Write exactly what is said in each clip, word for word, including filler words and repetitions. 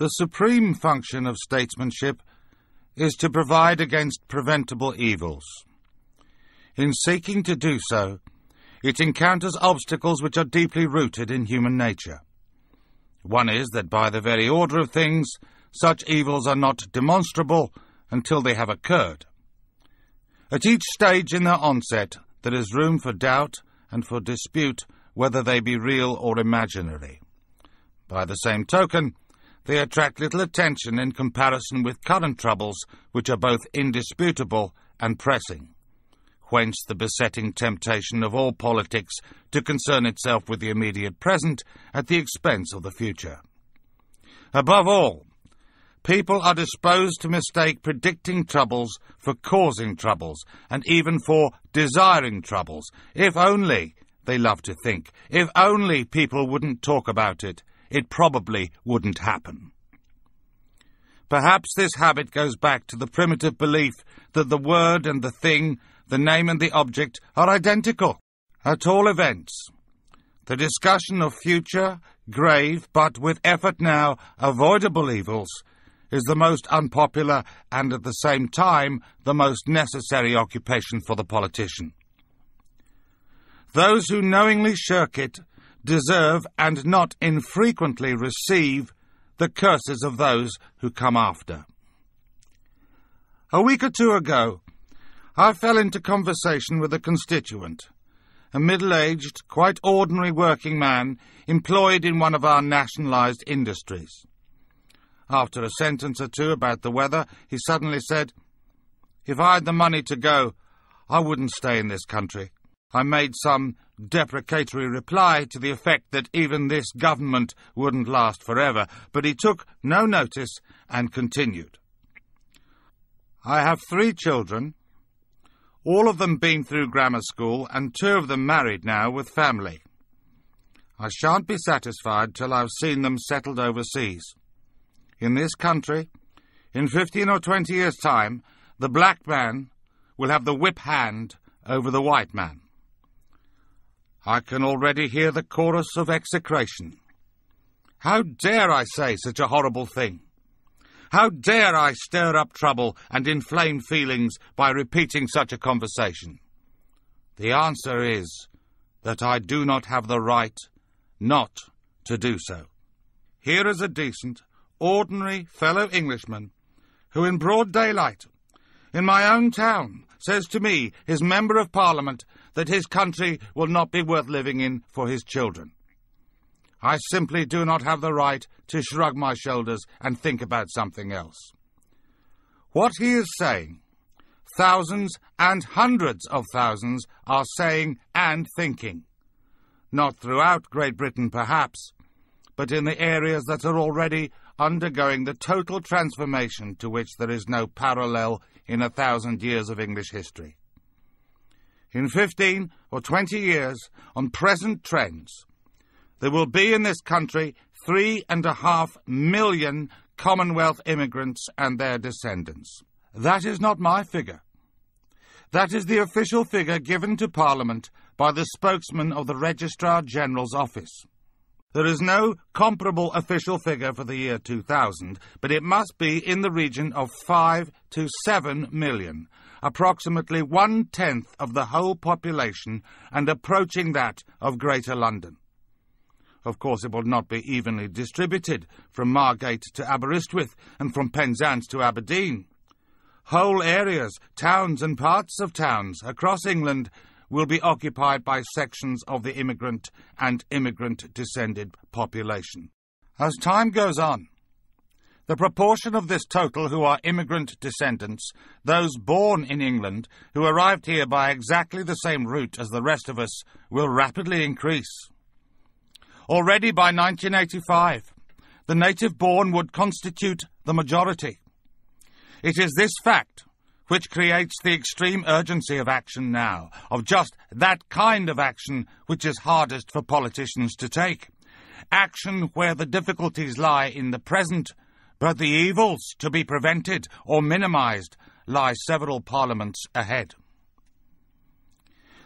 The supreme function of statesmanship is to provide against preventable evils. In seeking to do so, it encounters obstacles which are deeply rooted in human nature. One is that by the very order of things, such evils are not demonstrable until they have occurred. At each stage in their onset, there is room for doubt and for dispute whether they be real or imaginary. By the same token, they attract little attention in comparison with current troubles, which are both indisputable and pressing. Whence the besetting temptation of all politics to concern itself with the immediate present at the expense of the future. Above all, people are disposed to mistake predicting troubles for causing troubles, and even for desiring troubles, if only they love to think. If only people wouldn't talk about it, it probably wouldn't happen. Perhaps this habit goes back to the primitive belief that the word and the thing, the name and the object, are identical. At all events, the discussion of future, grave, but with effort now, avoidable evils is the most unpopular and at the same time the most necessary occupation for the politician. Those who knowingly shirk it deserve and not infrequently receive the curses of those who come after. A week or two ago, I fell into conversation with a constituent, a middle-aged, quite ordinary working man employed in one of our nationalised industries. After a sentence or two about the weather, he suddenly said, "If I had the money to go, I wouldn't stay in this country." I made some deprecatory reply to the effect that even this government wouldn't last forever, but he took no notice and continued. "I have three children, all of them been through grammar school and two of them married now with family. I shan't be satisfied till I've seen them settled overseas. In this country, in fifteen or twenty years' time, the black man will have the whip hand over the white man." I can already hear the chorus of execration. How dare I say such a horrible thing? How dare I stir up trouble and inflame feelings by repeating such a conversation? The answer is that I do not have the right not to do so. Here is a decent, ordinary fellow Englishman who in broad daylight, in my own town, says to me, his Member of Parliament, that his country will not be worth living in for his children. I simply do not have the right to shrug my shoulders and think about something else. What he is saying, thousands and hundreds of thousands are saying and thinking. Not throughout Great Britain, perhaps, but in the areas that are already undergoing the total transformation to which there is no parallel in a thousand years of English history. In fifteen or twenty years, on present trends, there will be in this country three and a half million Commonwealth immigrants and their descendants. That is not my figure. That is the official figure given to Parliament by the spokesman of the Registrar General's office. There is no comparable official figure for the year two thousand, but it must be in the region of five to seven million, approximately one-tenth of the whole population and approaching that of Greater London. Of course, it will not be evenly distributed from Margate to Aberystwyth and from Penzance to Aberdeen. Whole areas, towns and parts of towns across England will be occupied by sections of the immigrant and immigrant-descended population. As time goes on, the proportion of this total who are immigrant descendants, those born in England, who arrived here by exactly the same route as the rest of us, will rapidly increase. Already by nineteen eighty-five, the native-born would constitute the majority. It is this fact which creates the extreme urgency of action now, of just that kind of action which is hardest for politicians to take. Action where the difficulties lie in the present, but the evils to be prevented or minimised lie several parliaments ahead.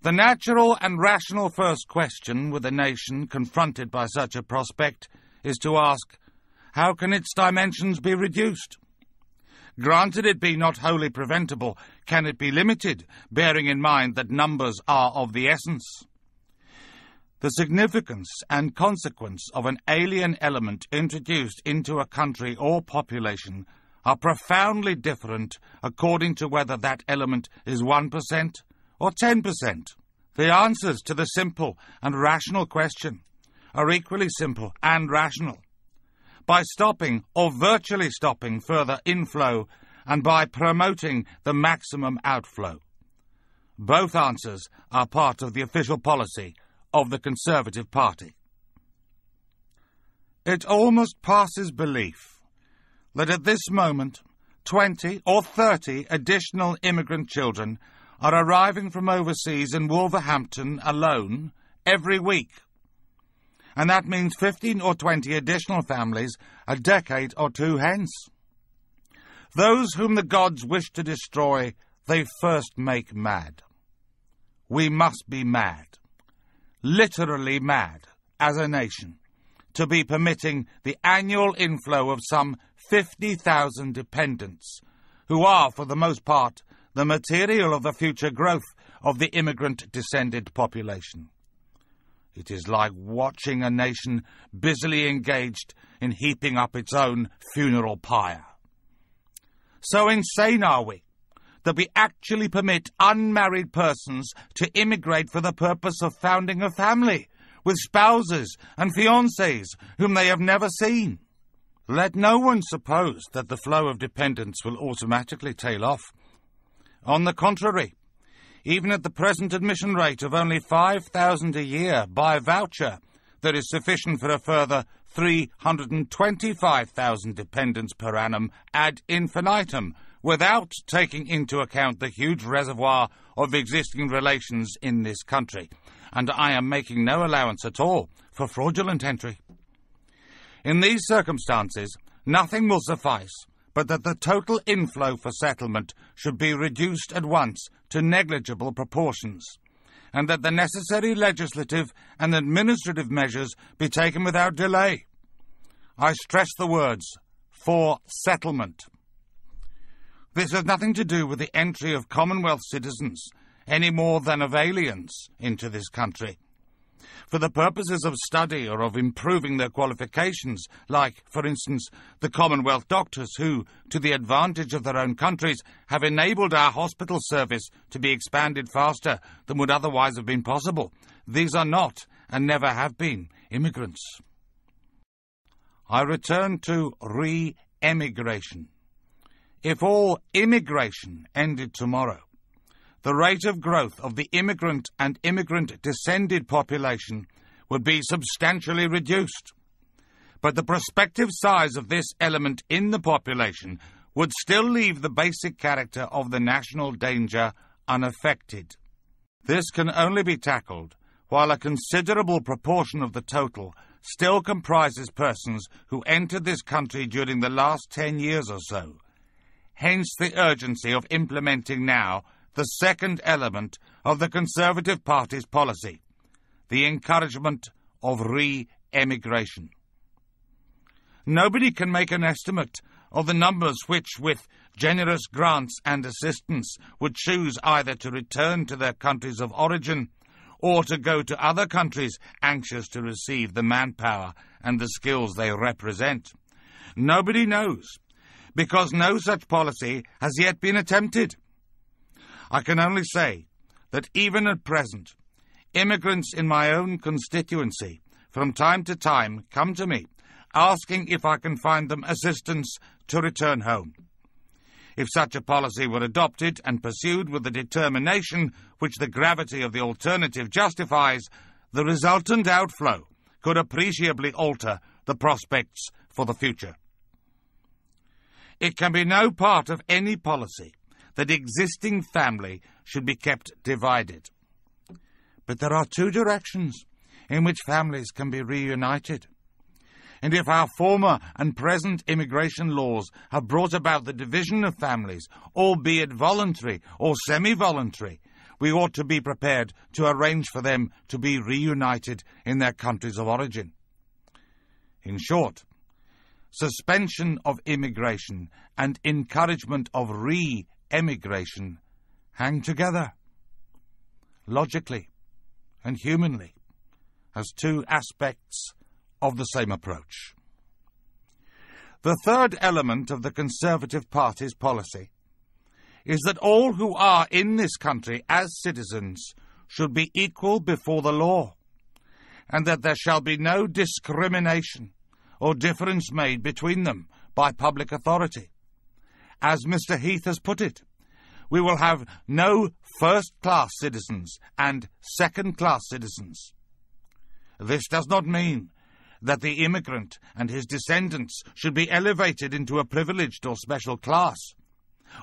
The natural and rational first question with a nation confronted by such a prospect is to ask, how can its dimensions be reduced? Granted it be not wholly preventable, can it be limited, bearing in mind that numbers are of the essence? The significance and consequence of an alien element introduced into a country or population are profoundly different according to whether that element is one percent or ten percent. The answers to the simple and rational question are equally simple and rational. By stopping or virtually stopping further inflow and by promoting the maximum outflow. Both answers are part of the official policy of the Conservative Party. It almost passes belief that at this moment twenty or thirty additional immigrant children are arriving from overseas in Wolverhampton alone every week. And that means fifteen or twenty additional families a decade or two hence. Those whom the gods wish to destroy, they first make mad. We must be mad, literally mad, as a nation, to be permitting the annual inflow of some fifty thousand dependents, who are, for the most part, the material of the future growth of the immigrant-descended population. It is like watching a nation busily engaged in heaping up its own funeral pyre. So insane are we that we actually permit unmarried persons to immigrate for the purpose of founding a family with spouses and fiancés whom they have never seen. Let no one suppose that the flow of dependents will automatically tail off. On the contrary, even at the present admission rate of only five thousand a year by voucher, there is sufficient for a further three hundred twenty-five thousand dependents per annum ad infinitum, without taking into account the huge reservoir of existing relations in this country, and I am making no allowance at all for fraudulent entry. In these circumstances, nothing will suffice but that the total inflow for settlement should be reduced at once to negligible proportions, and that the necessary legislative and administrative measures be taken without delay. I stress the words, for settlement. This has nothing to do with the entry of Commonwealth citizens, any more than of aliens, into this country. For the purposes of study or of improving their qualifications, like, for instance, the Commonwealth doctors who, to the advantage of their own countries, have enabled our hospital service to be expanded faster than would otherwise have been possible, these are not, and never have been, immigrants. I return to re-emigration. If all immigration ended tomorrow, the rate of growth of the immigrant and immigrant-descended population would be substantially reduced. But the prospective size of this element in the population would still leave the basic character of the national danger unaffected. This can only be tackled while a considerable proportion of the total still comprises persons who entered this country during the last ten years or so. Hence the urgency of implementing now the second element of the Conservative Party's policy, the encouragement of re-emigration. Nobody can make an estimate of the numbers which, with generous grants and assistance, would choose either to return to their countries of origin or to go to other countries anxious to receive the manpower and the skills they represent. Nobody knows, because no such policy has yet been attempted. I can only say that even at present, immigrants in my own constituency from time to time come to me asking if I can find them assistance to return home. If such a policy were adopted and pursued with the determination which the gravity of the alternative justifies, the resultant outflow could appreciably alter the prospects for the future. It can be no part of any policy that existing family should be kept divided. But there are two directions in which families can be reunited. And if our former and present immigration laws have brought about the division of families, albeit voluntary or semi-voluntary, we ought to be prepared to arrange for them to be reunited in their countries of origin. In short, suspension of immigration and encouragement of re-emigration hang together, logically and humanly, as two aspects of the same approach. The third element of the Conservative Party's policy is that all who are in this country as citizens should be equal before the law, and that there shall be no discrimination or difference made between them by public authority. As Mister Heath has put it, we will have no first-class citizens and second-class citizens. This does not mean that the immigrant and his descendants should be elevated into a privileged or special class,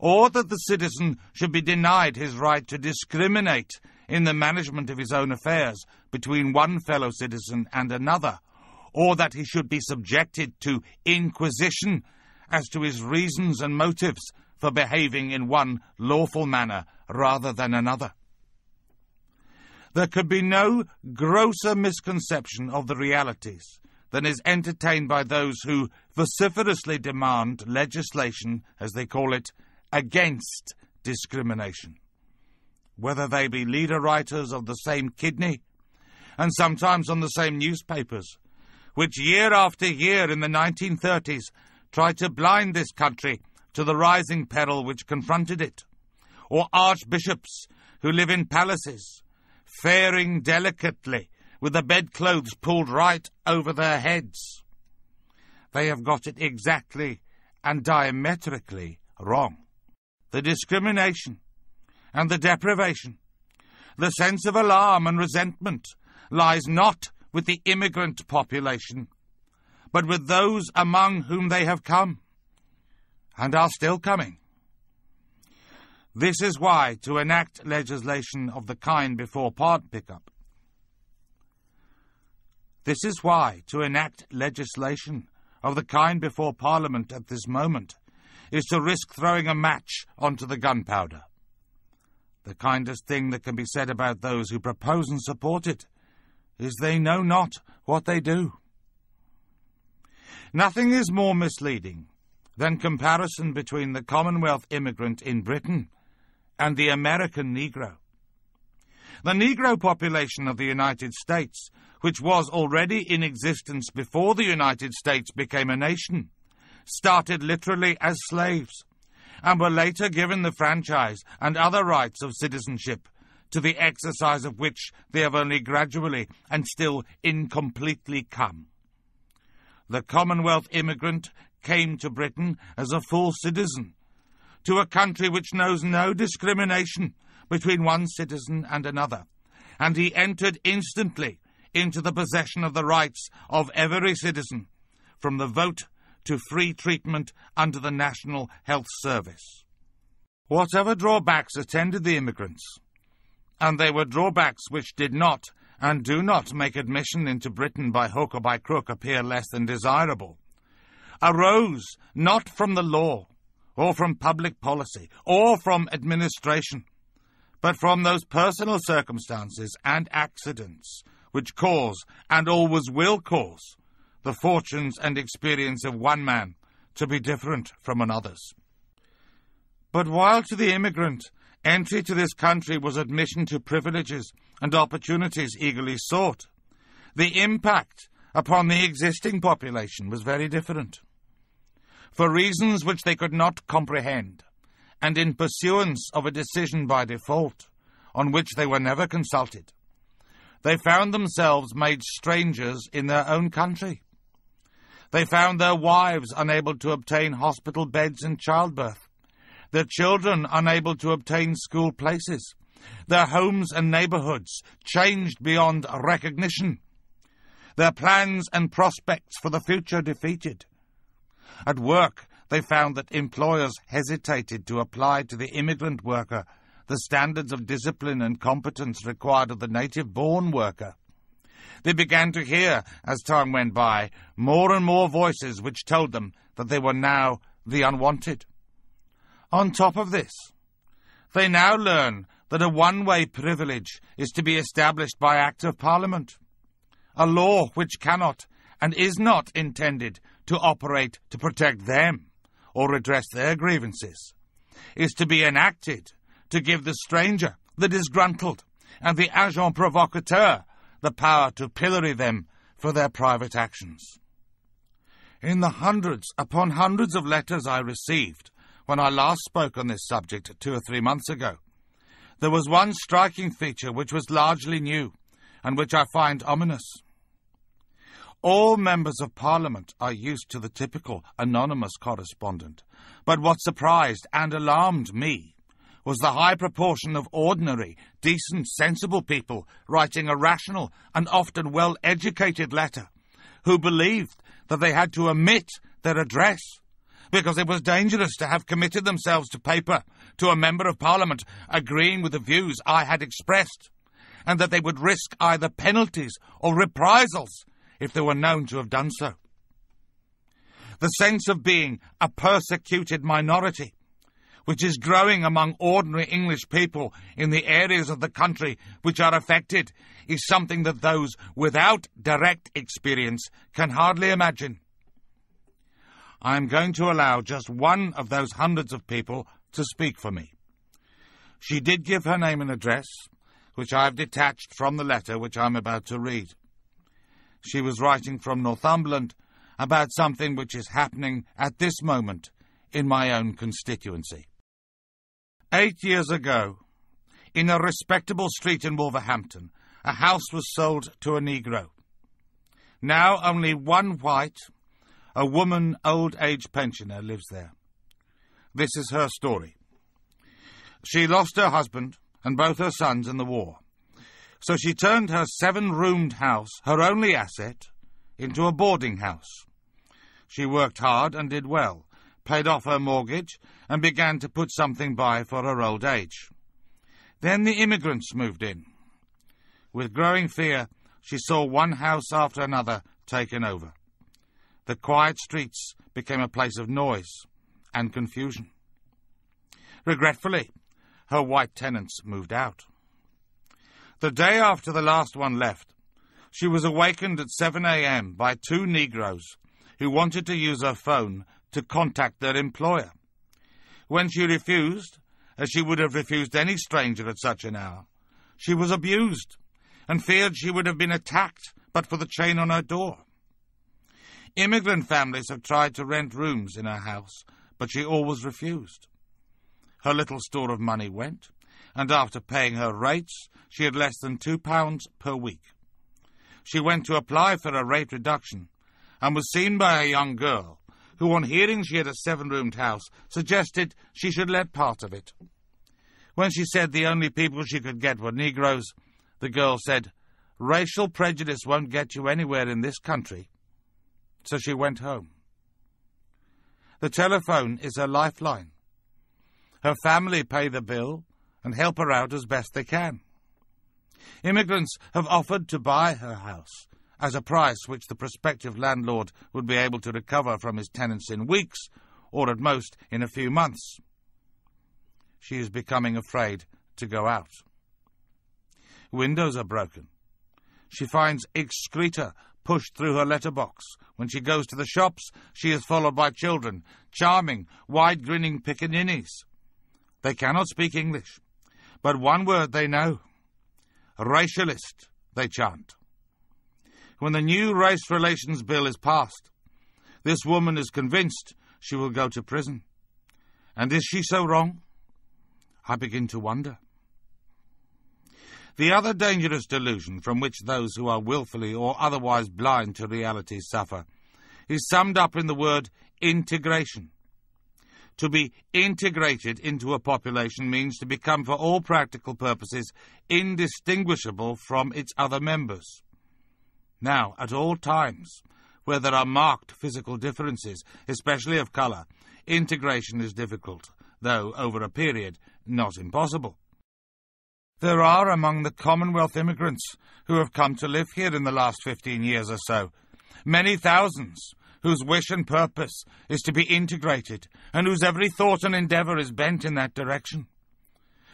or that the citizen should be denied his right to discriminate in the management of his own affairs between one fellow citizen and another, or that he should be subjected to inquisition as to his reasons and motives for behaving in one lawful manner rather than another. There could be no grosser misconception of the realities than is entertained by those who vociferously demand legislation, as they call it, against discrimination, whether they be leader writers of the same kidney, and sometimes on the same newspapers, which year after year in the nineteen thirties tried to blind this country to the rising peril which confronted it, or archbishops who live in palaces, faring delicately with the bedclothes pulled right over their heads. They have got it exactly and diametrically wrong. The discrimination and the deprivation, the sense of alarm and resentment, lies not with the immigrant population, but with those among whom they have come, and are still coming. This is why to enact legislation of the kind before part pickup. This is why to enact legislation of the kind before Parliament at this moment is to risk throwing a match onto the gunpowder. The kindest thing that can be said about those who propose and support it is they know not what they do. Nothing is more misleading than comparison between the Commonwealth immigrant in Britain and the American Negro. The Negro population of the United States, which was already in existence before the United States became a nation, started literally as slaves, and were later given the franchise and other rights of citizenship, to the exercise of which they have only gradually and still incompletely come. The Commonwealth immigrant came to Britain as a full citizen, to a country which knows no discrimination between one citizen and another, and he entered instantly into the possession of the rights of every citizen, from the vote to free treatment under the National Health Service. Whatever drawbacks attended the immigrants, and they were drawbacks which did not and do not make admission into Britain by hook or by crook appear less than desirable, arose not from the law, or from public policy, or from administration, but from those personal circumstances and accidents which cause, and always will cause, the fortunes and experience of one man to be different from another's. But while to the immigrant entry to this country was admission to privileges and opportunities eagerly sought, the impact upon the existing population was very different. For reasons which they could not comprehend, and in pursuance of a decision by default, on which they were never consulted, they found themselves made strangers in their own country. They found their wives unable to obtain hospital beds in childbirth, their children unable to obtain school places, their homes and neighbourhoods changed beyond recognition, their plans and prospects for the future defeated. At work, they found that employers hesitated to apply to the immigrant worker the standards of discipline and competence required of the native-born worker. They began to hear, as time went by, more and more voices which told them that they were now the unwanted. On top of this, they now learn that a one-way privilege is to be established by Act of Parliament, a law which cannot and is not intended to operate to protect them or redress their grievances, is to be enacted to give the stranger, the disgruntled, and the agent provocateur the power to pillory them for their private actions. In the hundreds upon hundreds of letters I received when I last spoke on this subject two or three months ago, there was one striking feature which was largely new and which I find ominous. All members of Parliament are used to the typical anonymous correspondent, but what surprised and alarmed me was the high proportion of ordinary, decent, sensible people writing a rational and often well-educated letter, who believed that they had to omit their address, because it was dangerous to have committed themselves to paper to a Member of Parliament agreeing with the views I had expressed, and that they would risk either penalties or reprisals if they were known to have done so. The sense of being a persecuted minority, which is growing among ordinary English people in the areas of the country which are affected, is something that those without direct experience can hardly imagine. I am going to allow just one of those hundreds of people to speak for me. She did give her name and address, which I have detached from the letter which I am about to read. She was writing from Northumberland about something which is happening at this moment in my own constituency. Eight years ago, in a respectable street in Wolverhampton, a house was sold to a Negro. Now only one white, a woman old-age pensioner, lives there. This is her story. She lost her husband and both her sons in the war, so she turned her seven-roomed house, her only asset, into a boarding house. She worked hard and did well, paid off her mortgage, and began to put something by for her old age. Then the immigrants moved in. With growing fear, she saw one house after another taken over. The quiet streets became a place of noise and confusion. Regretfully, her white tenants moved out. The day after the last one left, she was awakened at seven a m by two Negroes who wanted to use her phone to contact their employer. When she refused, as she would have refused any stranger at such an hour, she was abused and feared she would have been attacked but for the chain on her door. Immigrant families have tried to rent rooms in her house, but she always refused. Her little store of money went, and after paying her rates, she had less than two pounds per week. She went to apply for a rate reduction and was seen by a young girl who, on hearing she had a seven-roomed house, suggested she should let part of it. When she said the only people she could get were Negroes, the girl said, "Racial prejudice won't get you anywhere in this country." So she went home. The telephone is her lifeline. Her family pay the bill and help her out as best they can. Immigrants have offered to buy her house as a price which the prospective landlord would be able to recover from his tenants in weeks, or at most in a few months. She is becoming afraid to go out. Windows are broken. She finds excreta pushed through her letterbox. When she goes to the shops, she is followed by children, charming, wide-grinning pickaninnies. They cannot speak English, but one word they know. "Racialist," they chant. When the new race relations bill is passed, this woman is convinced she will go to prison. And is she so wrong? I begin to wonder. The other dangerous delusion from which those who are willfully or otherwise blind to reality suffer is summed up in the word integration. To be integrated into a population means to become, for all practical purposes, indistinguishable from its other members. Now, at all times, where there are marked physical differences, especially of colour, integration is difficult, though over a period not impossible. There are among the Commonwealth immigrants who have come to live here in the last fifteen years or so many thousands whose wish and purpose is to be integrated and whose every thought and endeavour is bent in that direction.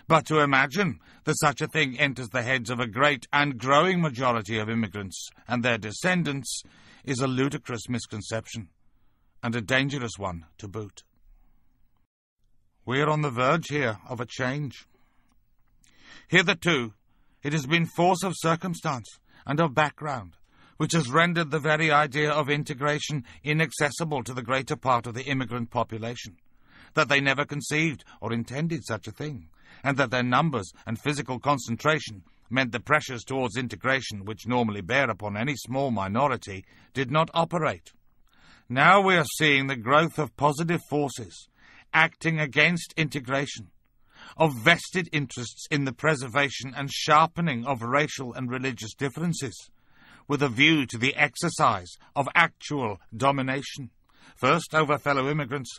But to imagine that such a thing enters the heads of a great and growing majority of immigrants and their descendants is a ludicrous misconception, and a dangerous one to boot. We are on the verge here of a change. Hitherto, it has been force of circumstance and of background, which has rendered the very idea of integration inaccessible to the greater part of the immigrant population, that they never conceived or intended such a thing, and that their numbers and physical concentration meant the pressures towards integration which normally bear upon any small minority did not operate. Now we are seeing the growth of positive forces acting against integration, of vested interests in the preservation and sharpening of racial and religious differences, with a view to the exercise of actual domination, first over fellow immigrants,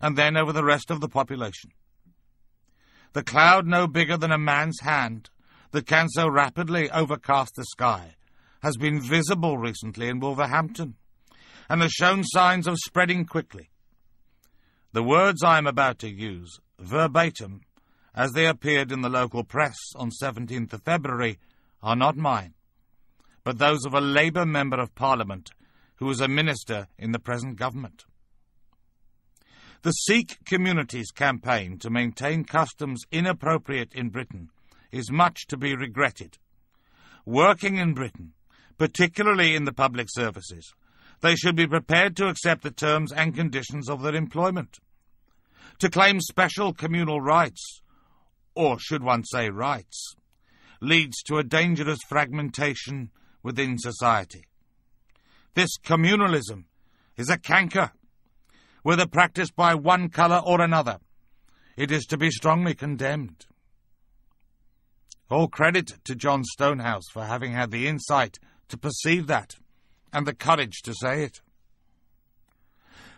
and then over the rest of the population. The cloud no bigger than a man's hand that can so rapidly overcast the sky has been visible recently in Wolverhampton, and has shown signs of spreading quickly. The words I am about to use, verbatim, as they appeared in the local press on seventeenth of February, are not mine, but those of a Labour Member of Parliament who is a minister in the present government. The Sikh Communities campaign to maintain customs inappropriate in Britain is much to be regretted. Working in Britain, particularly in the public services, they should be prepared to accept the terms and conditions of their employment. To claim special communal rights, or should one say rights, leads to a dangerous fragmentation within society. This communalism is a canker. Whether practiced by one colour or another, it is to be strongly condemned. All credit to John Stonehouse for having had the insight to perceive that, and the courage to say it.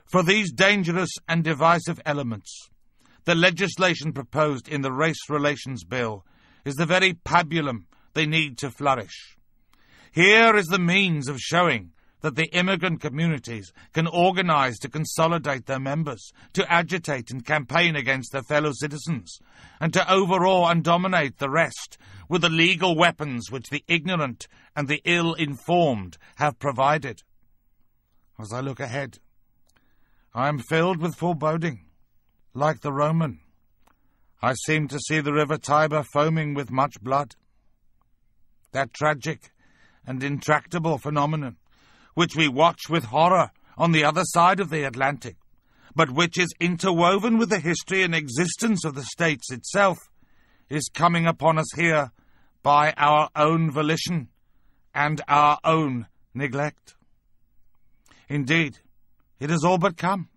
For these dangerous and divisive elements, the legislation proposed in the Race Relations Bill is the very pabulum they need to flourish. Here is the means of showing that the immigrant communities can organise to consolidate their members, to agitate and campaign against their fellow citizens, and to overawe and dominate the rest with the legal weapons which the ignorant and the ill-informed have provided. As I look ahead, I am filled with foreboding. Like the Roman, I seem to see the river Tiber foaming with much blood. That tragic and intractable phenomenon, which we watch with horror on the other side of the Atlantic, but which is interwoven with the history and existence of the States itself, is coming upon us here by our own volition and our own neglect. Indeed, it has all but come.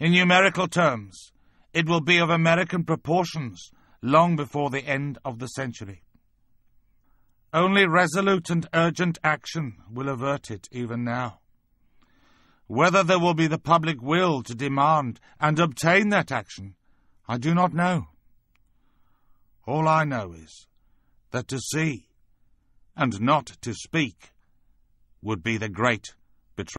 In numerical terms, it will be of American proportions long before the end of the century. Only resolute and urgent action will avert it even now. Whether there will be the public will to demand and obtain that action, I do not know. All I know is that to see and not to speak would be the great betrayal.